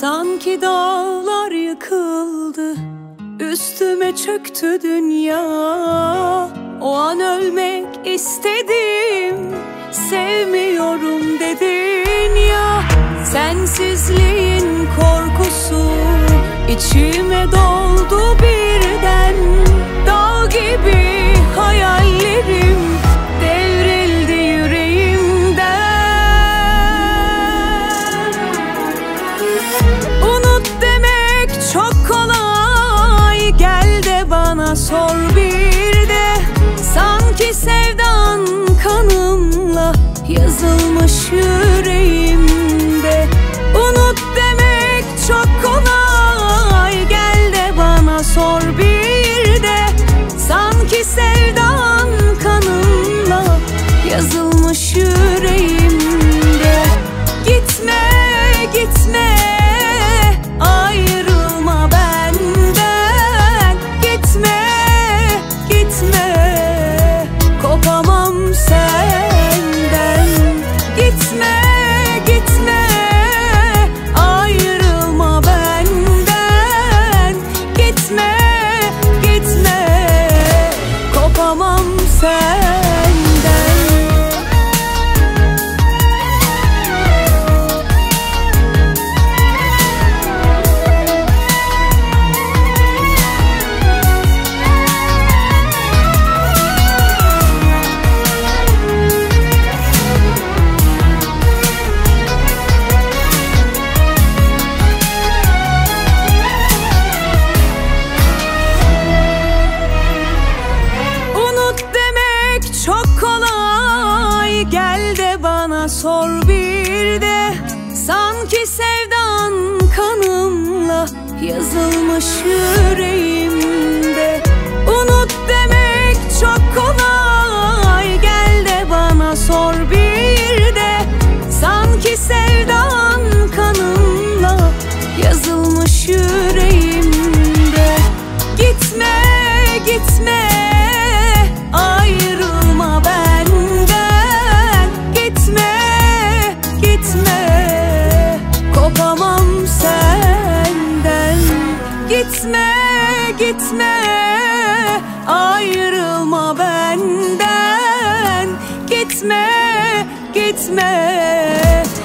Sanki dağlar yıkıldı, üstüme çöktü dünya. O an ölmek istedim, sevmiyorum dedin ya. Sensizliğin korkusu içime doldu birden. Dağ gibi hayallerim devrildi yüreğimden. Unut demek çok kolay, gel de bana sor bir de. Sanki sevdan kanımla yazılmış yüreğimde. Unut demek çok kolay, gel de bana sor bir de. Sanki sevdan kanımla yazılmış yüreğimde. Gitme, gitme, ayrılma benden. Gitme, gitme, kopamam senden. Gitme, gitme, ayrılma benden. Gitme, gitme, kopamam senden. Unut demek çok kolay, gel de bana sor bir de. Sanki sevdan kanımla yazılmış yüreğimde. Unut demek çok kolay, gel de bana sor bir de. Sanki sevdan kanımla yazılmış yüreğimde. Gitme, gitme, ayrılma benden. Gitme, gitme, kopamam senden. Gitme, gitme, ayrılma benden. Gitme, gitme.